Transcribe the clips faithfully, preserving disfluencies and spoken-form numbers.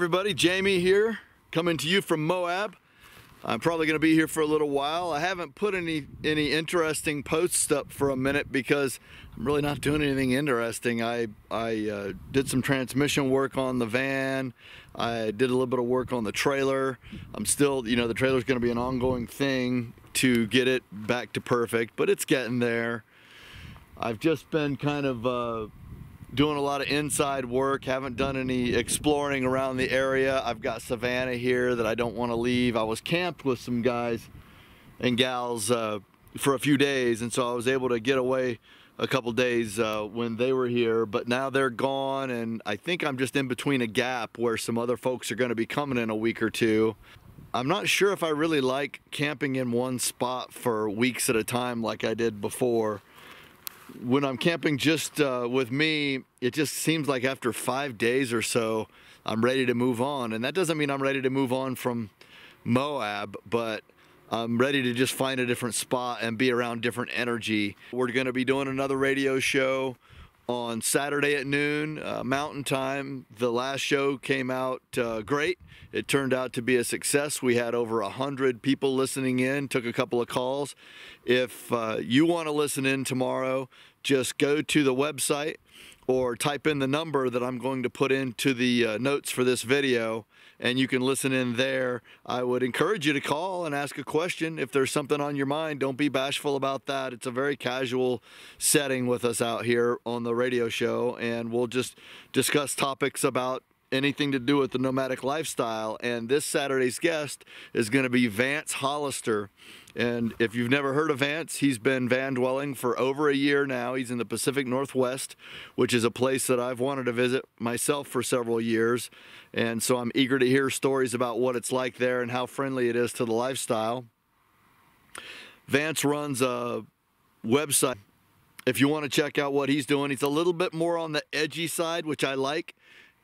everybody, Jamie here, coming to you from Moab. I'm probably going to be here for a little while. I haven't put any any interesting posts up for a minute because I'm really not doing anything interesting. I, I uh, did some transmission work on the van. I did a little bit of work on the trailer. I'm still, you know, the trailer's going to be an ongoing thing to get it back to perfect, but it's getting there. I've just been kind of uh, doing a lot of inside work, haven't done any exploring around the area. I've got Savannah here that I don't want to leave. I was camped with some guys and gals uh, for a few days, and so I was able to get away a couple days uh, when they were here, but now they're gone, and I think I'm just in between a gap where some other folks are going to be coming in a week or two. I'm not sure if I really like camping in one spot for weeks at a time like I did before. When I'm camping just uh, with me, it just seems like after five days or so, I'm ready to move on. And that doesn't mean I'm ready to move on from Moab, but I'm ready to just find a different spot and be around different energy. We're gonna be doing another radio show on Saturday at noon, uh, Mountain Time. The last show came out uh, great. It turned out to be a success. We had over one hundred people listening in, took a couple of calls. If uh, you want to listen in tomorrow, just go to the website or type in the number that I'm going to put into the uh, notes for this video, and you can listen in there. I would encourage you to call and ask a question. If there's something on your mind, don't be bashful about that. It's a very casual setting with us out here on the radio show, and we'll just discuss topics about anything to do with the nomadic lifestyle. And this Saturday's guest is going to be Vance Hollister. And if you've never heard of Vance, he's been van dwelling for over a year now. He's in the Pacific Northwest, which is a place that I've wanted to visit myself for several years. And so I'm eager to hear stories about what it's like there and how friendly it is to the lifestyle. Vance runs a website. If you want to check out what he's doing, he's a little bit more on the edgy side, which I like.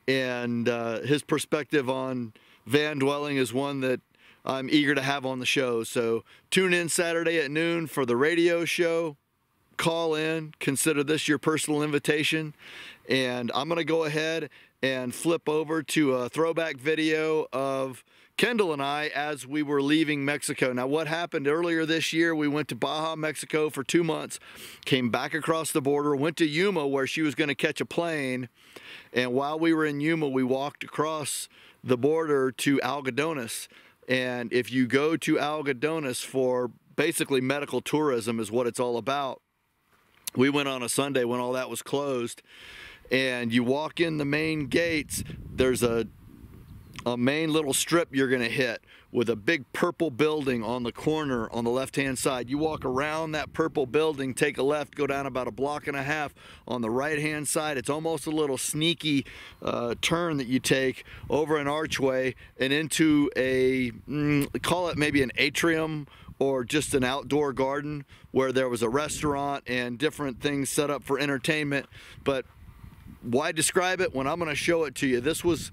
And uh, his perspective on van dwelling is one that I'm eager to have on the show. So tune in Saturday at noon for the radio show. Call in. Consider this your personal invitation. And I'm going to go ahead and flip over to a throwback video of Kendall and I as we were leaving Mexico. Now, what happened earlier this year, we went to Baja, Mexico for two months, came back across the border, went to Yuma where she was going to catch a plane. And while we were in Yuma, we walked across the border to Algodones. And if you go to Algodones for basically medical tourism is what it's all about. We went on a Sunday when all that was closed. And you walk in the main gates, there's a, a main little strip you're going to hit with a big purple building on the corner on the left-hand side. You walk around that purple building, take a left, go down about a block and a half. On the right-hand side, it's almost a little sneaky uh, turn that you take over an archway and into a, mm, call it maybe an atrium or just an outdoor garden where there was a restaurant and different things set up for entertainment. But why describe it when I'm going to show it to you? This was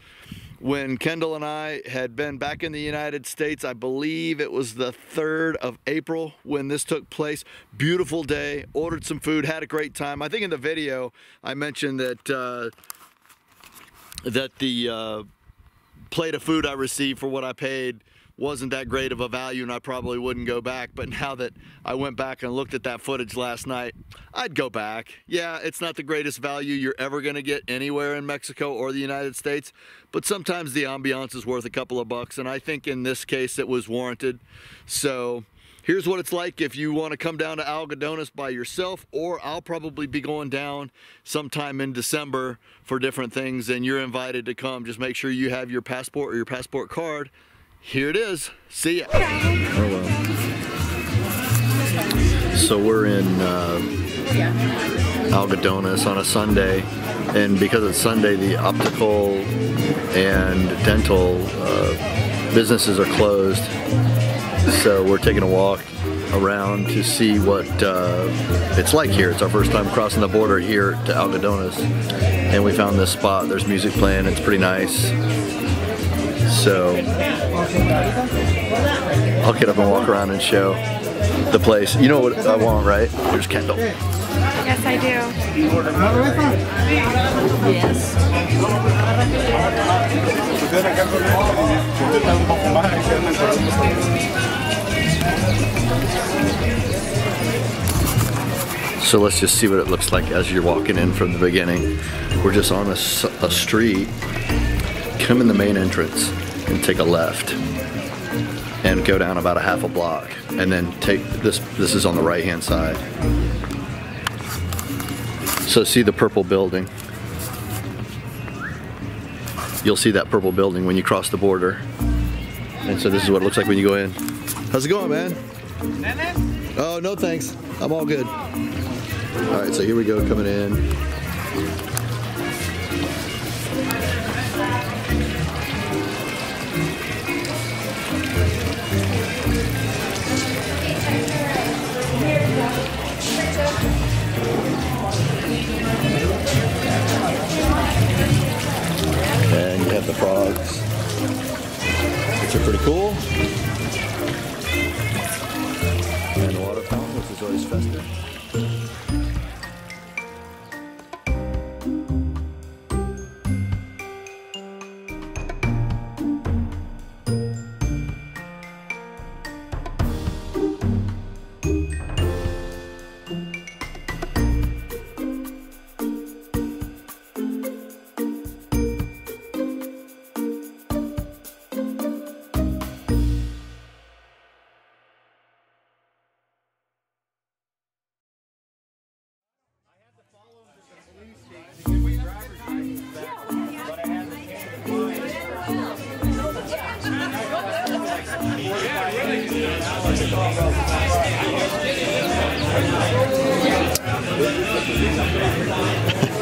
when Kendall and I had been back in the United States. I believe it was the third of April when this took place. Beautiful day, ordered some food, had a great time. I think in the video I mentioned that uh, that the uh, plate of food I received for what I paid wasn't that great of a value, and I probably wouldn't go back. But now that I went back and looked at that footage last night, I'd go back. Yeah, it's not the greatest value you're ever going to get anywhere in Mexico or the United States, but sometimes the ambiance is worth a couple of bucks, and I think in this case it was warranted. So here's what it's like if you want to come down to Algodones by yourself, or I'll probably be going down sometime in December for different things, and you're invited to come. Just make sure you have your passport or your passport card. Here it is. See ya. Oh, well. So we're in uh, Algodones on a Sunday, and because it's Sunday, the optical and dental uh, businesses are closed. So we're taking a walk around to see what uh, it's like here. It's our first time crossing the border here to Algodones, and we found this spot. There's music playing. It's pretty nice. So I'll get up and walk around and show the place. You know what I want, right? There's Kendall. Yes, I do. Yes. hacer acá con él, intentar un poco más, hacer una entrevista. So let's just see what it looks like as you're walking in from the beginning. We're just on a, a street, come in the main entrance and take a left. And go down about a half a block, and then take this. This is on the right-hand side. So see the purple building. You'll see that purple building when you cross the border. And so this is what it looks like when you go in. How's it going, man? Oh, no thanks. I'm all good. All right, so here we go, coming in. And you have the frogs, which are pretty cool. And the water fountain, which is always festive.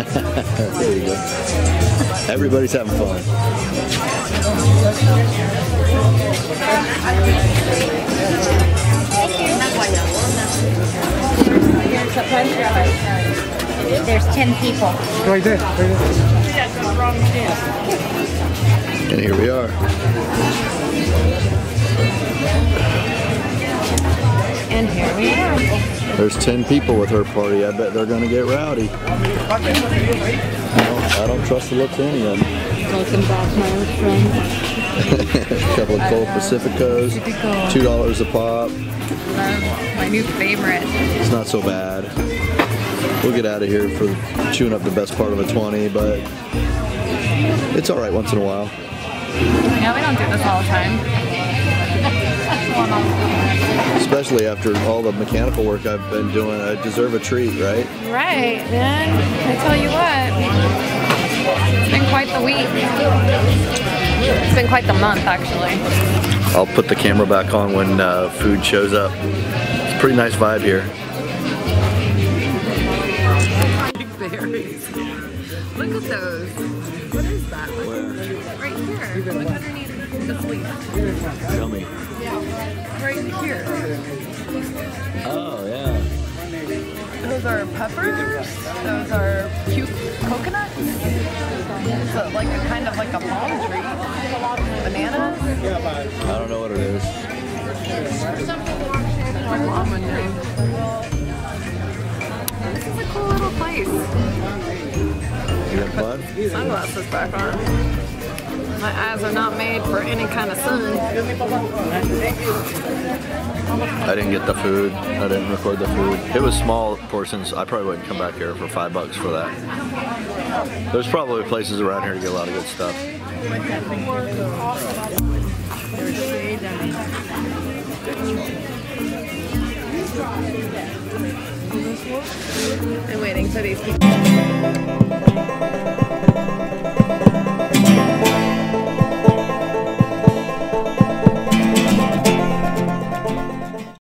There you go. Everybody's having fun. There's ten people. Right there. Right there. And here we are. And here we are. There's ten people with her party. I bet they're gonna get rowdy. I don't, I don't trust the look to any of them. Welcome back, my old friend. A couple of cold Pacificos, two dollars a pop. Love my new favorite. It's not so bad. We'll get out of here for chewing up the best part of a twenty, but it's all right once in a while. Yeah, we don't do this all the time. Especially after all the mechanical work I've been doing, I deserve a treat, right? Right, man. I tell you what, it's been quite the week. It's been quite the month, actually. I'll put the camera back on when uh, food shows up. It's a pretty nice vibe here. Big berries. Look at those. What is that? Where? Right here. Look underneath the leaf. Tell me. Right here. Oh, yeah. Those are peppers. Those are cute coconuts. It's a, like a kind of like a palm tree. Bananas. I don't know what it is. This is a cool little place. You got fun? Sunglasses back on. My eyes are not made for any kind of sun. I didn't get the food. I didn't record the food. It was small portions. I probably wouldn't come back here for five bucks for that. There's probably places around here to get a lot of good stuff. I'm waiting for these people.